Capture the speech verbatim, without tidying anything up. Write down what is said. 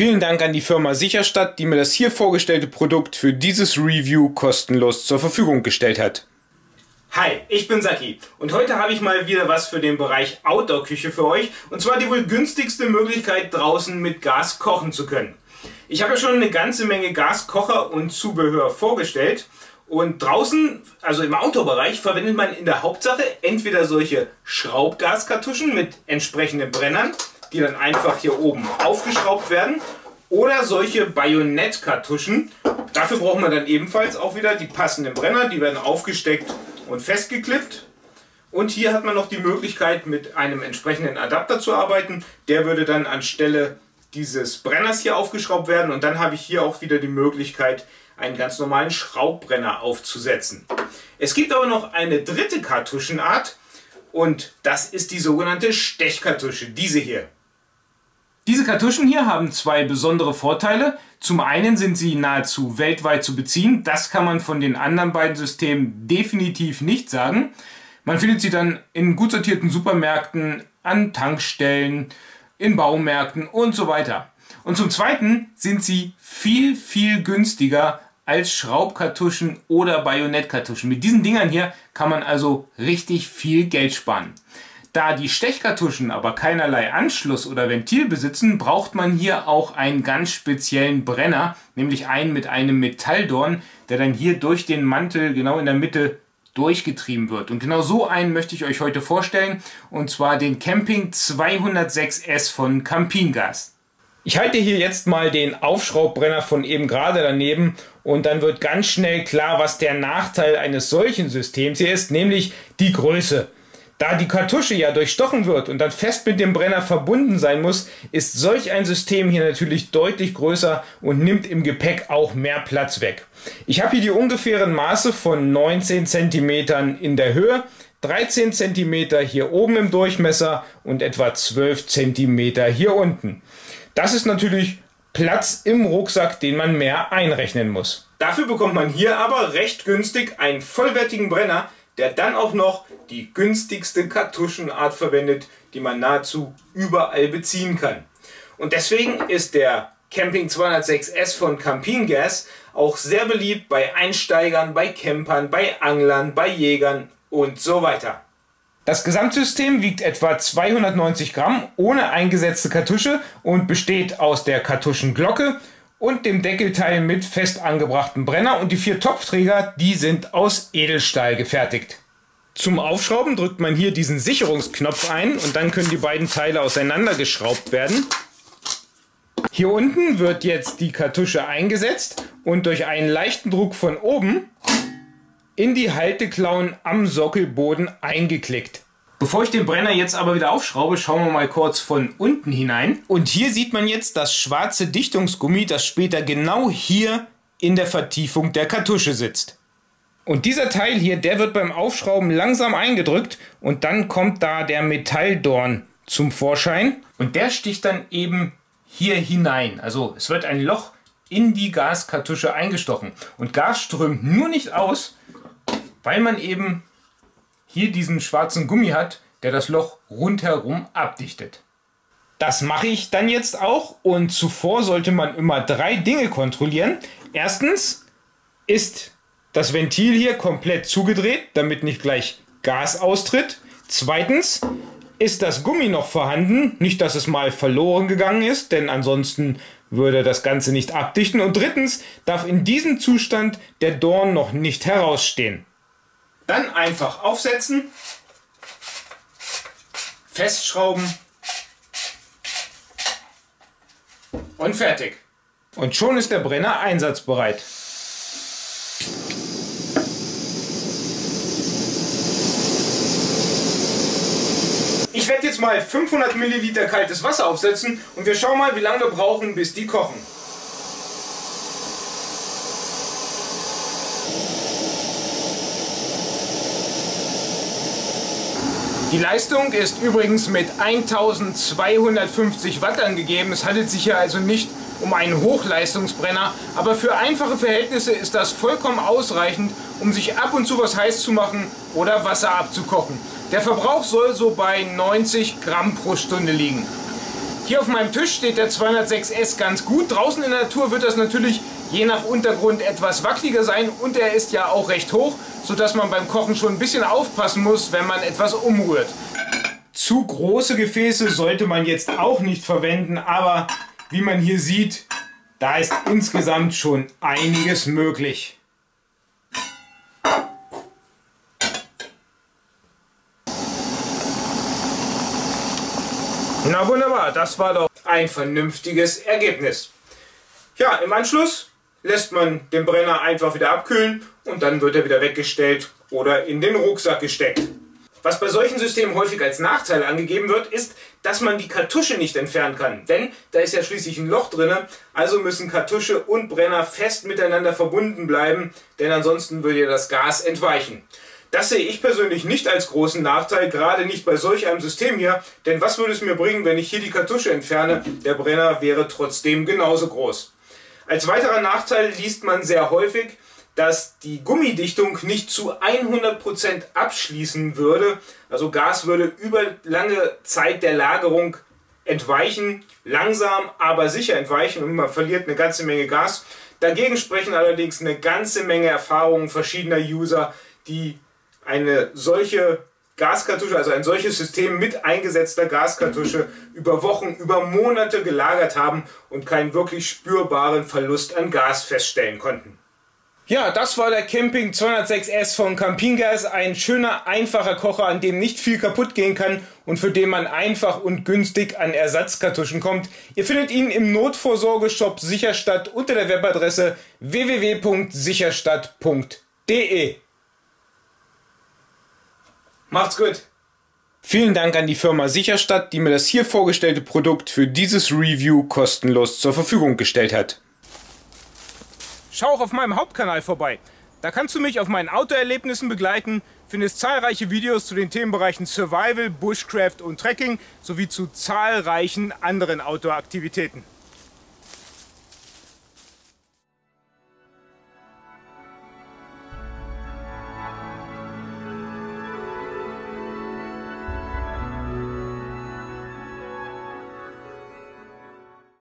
Vielen Dank an die Firma Sicherstadt, die mir das hier vorgestellte Produkt für dieses Review kostenlos zur Verfügung gestellt hat. Hi, ich bin Sacki und heute habe ich mal wieder was für den Bereich Outdoor-Küche für euch, und zwar die wohl günstigste Möglichkeit, draußen mit Gas kochen zu können. Ich habe ja schon eine ganze Menge Gaskocher und Zubehör vorgestellt, und draußen, also im Outdoor-Bereich, verwendet man in der Hauptsache entweder solche Schraubgaskartuschen mit entsprechenden Brennern, die dann einfach hier oben aufgeschraubt werden, oder solche Bajonettkartuschen. Dafür braucht man dann ebenfalls auch wieder die passenden Brenner, die werden aufgesteckt und festgeklippt. Und hier hat man noch die Möglichkeit, mit einem entsprechenden Adapter zu arbeiten. Der würde dann anstelle dieses Brenners hier aufgeschraubt werden, und dann habe ich hier auch wieder die Möglichkeit, einen ganz normalen Schraubbrenner aufzusetzen. Es gibt aber noch eine dritte Kartuschenart, und das ist die sogenannte Stechkartusche, diese hier. Diese Kartuschen hier haben zwei besondere Vorteile. Zum einen sind sie nahezu weltweit zu beziehen. Das kann man von den anderen beiden Systemen definitiv nicht sagen. Man findet sie dann in gut sortierten Supermärkten, an Tankstellen, in Baumärkten und so weiter. Und zum zweiten sind sie viel, viel günstiger als Schraubkartuschen oder Bajonettkartuschen. Mit diesen Dingern hier kann man also richtig viel Geld sparen. Da die Stechkartuschen aber keinerlei Anschluss oder Ventil besitzen, braucht man hier auch einen ganz speziellen Brenner, nämlich einen mit einem Metalldorn, der dann hier durch den Mantel genau in der Mitte durchgetrieben wird. Und genau so einen möchte ich euch heute vorstellen, und zwar den Camping zweihundertsechs S von Campingaz. Ich halte hier jetzt mal den Aufschraubbrenner von eben gerade daneben, und dann wird ganz schnell klar, was der Nachteil eines solchen Systems hier ist, nämlich die Größe. Da die Kartusche ja durchstochen wird und dann fest mit dem Brenner verbunden sein muss, ist solch ein System hier natürlich deutlich größer und nimmt im Gepäck auch mehr Platz weg. Ich habe hier die ungefähren Maße von neunzehn Zentimetern in der Höhe, dreizehn Zentimeter hier oben im Durchmesser und etwa zwölf Zentimeter hier unten. Das ist natürlich Platz im Rucksack, den man mehr einrechnen muss. Dafür bekommt man hier aber recht günstig einen vollwertigen Brenner, der dann auch noch die günstigste Kartuschenart verwendet, die man nahezu überall beziehen kann. Und deswegen ist der Camping zweihundertsechs S von Campingaz auch sehr beliebt bei Einsteigern, bei Campern, bei Anglern, bei Jägern und so weiter. Das Gesamtsystem wiegt etwa zweihundertneunzig Gramm ohne eingesetzte Kartusche und besteht aus der Kartuschenglocke und dem Deckelteil mit fest angebrachten Brenner, und die vier Topfträger, die sind aus Edelstahl gefertigt. Zum Aufschrauben drückt man hier diesen Sicherungsknopf ein, und dann können die beiden Teile auseinandergeschraubt werden. Hier unten wird jetzt die Kartusche eingesetzt und durch einen leichten Druck von oben in die Halteklauen am Sockelboden eingeklickt. Bevor ich den Brenner jetzt aber wieder aufschraube, schauen wir mal kurz von unten hinein. Und hier sieht man jetzt das schwarze Dichtungsgummi, das später genau hier in der Vertiefung der Kartusche sitzt. Und dieser Teil hier, der wird beim Aufschrauben langsam eingedrückt, und dann kommt da der Metalldorn zum Vorschein. Und der sticht dann eben hier hinein. Also es wird ein Loch in die Gaskartusche eingestochen. Und Gas strömt nur nicht aus, weil man eben hier diesen schwarzen Gummi hat, der das Loch rundherum abdichtet. Das mache ich dann jetzt auch, und zuvor sollte man immer drei Dinge kontrollieren. Erstens ist das Ventil hier komplett zugedreht, damit nicht gleich Gas austritt. Zweitens ist das Gummi noch vorhanden, nicht dass es mal verloren gegangen ist, denn ansonsten würde das Ganze nicht abdichten. Und drittens darf in diesem Zustand der Dorn noch nicht herausstehen. Dann einfach aufsetzen, festschrauben und fertig. Und schon ist der Brenner einsatzbereit. Ich werde jetzt mal fünfhundert Milliliter kaltes Wasser aufsetzen, und wir schauen mal, wie lange wir brauchen, bis die kochen. Die Leistung ist übrigens mit eintausendzweihundertfünfzig Watt angegeben. Es handelt sich hier also nicht um einen Hochleistungsbrenner, aber für einfache Verhältnisse ist das vollkommen ausreichend, um sich ab und zu was heiß zu machen oder Wasser abzukochen. Der Verbrauch soll so bei neunzig Gramm pro Stunde liegen. Hier auf meinem Tisch steht der zweihundertsechs S ganz gut. Draußen in der Natur wird das natürlich je nach Untergrund etwas wackeliger sein und er ist ja auch recht hoch, sodass man beim Kochen schon ein bisschen aufpassen muss, wenn man etwas umrührt. Zu große Gefäße sollte man jetzt auch nicht verwenden, aber wie man hier sieht, da ist insgesamt schon einiges möglich. Na wunderbar, das war doch ein vernünftiges Ergebnis. Ja, im Anschluss lässt man den Brenner einfach wieder abkühlen und dann wird er wieder weggestellt oder in den Rucksack gesteckt. Was bei solchen Systemen häufig als Nachteil angegeben wird, ist, dass man die Kartusche nicht entfernen kann. Denn da ist ja schließlich ein Loch drin, also müssen Kartusche und Brenner fest miteinander verbunden bleiben, denn ansonsten würde ja das Gas entweichen. Das sehe ich persönlich nicht als großen Nachteil, gerade nicht bei solch einem System hier, denn was würde es mir bringen, wenn ich hier die Kartusche entferne? Der Brenner wäre trotzdem genauso groß. Als weiterer Nachteil liest man sehr häufig, dass die Gummidichtung nicht zu hundert Prozent abschließen würde. Also Gas würde über lange Zeit der Lagerung entweichen, langsam, aber sicher entweichen und man verliert eine ganze Menge Gas. Dagegen sprechen allerdings eine ganze Menge Erfahrungen verschiedener User, die eine solche Gaskartusche, also ein solches System mit eingesetzter Gaskartusche über Wochen, über Monate gelagert haben und keinen wirklich spürbaren Verlust an Gas feststellen konnten. Ja, das war der Camping zweihundertsechs S von Campingaz, ein schöner, einfacher Kocher, an dem nicht viel kaputt gehen kann und für den man einfach und günstig an Ersatzkartuschen kommt. Ihr findet ihn im Notvorsorgeshop Sicherstadt unter der Webadresse w w w punkt sicherstadt punkt de. Macht's gut! Vielen Dank an die Firma Sicherstadt, die mir das hier vorgestellte Produkt für dieses Review kostenlos zur Verfügung gestellt hat. Schau auch auf meinem Hauptkanal vorbei. Da kannst du mich auf meinen Outdoor-Erlebnissen begleiten, findest zahlreiche Videos zu den Themenbereichen Survival, Bushcraft und Trekking sowie zu zahlreichen anderen Outdoor-Aktivitäten.